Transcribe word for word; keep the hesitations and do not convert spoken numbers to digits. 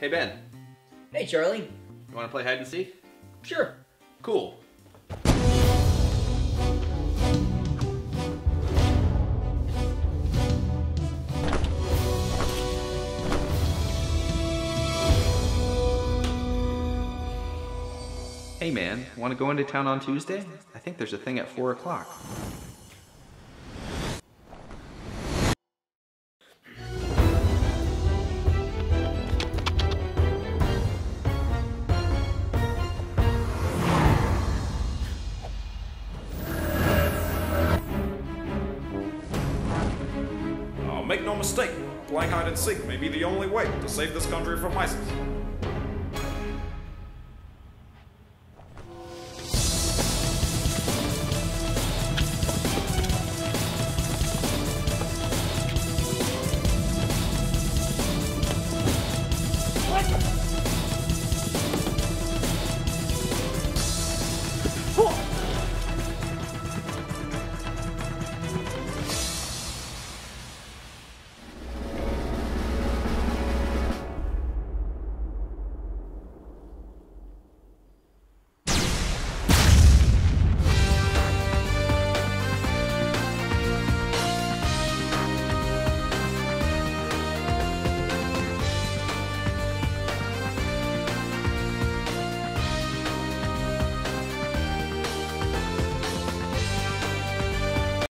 Hey, Ben. Hey, Charlie. You want to play hide and seek? Sure. Cool. Hey man, want to go into town on Tuesday? I think there's a thing at four o'clock. Now make no mistake, playing hide and seek may be the only way to save this country from ISIS.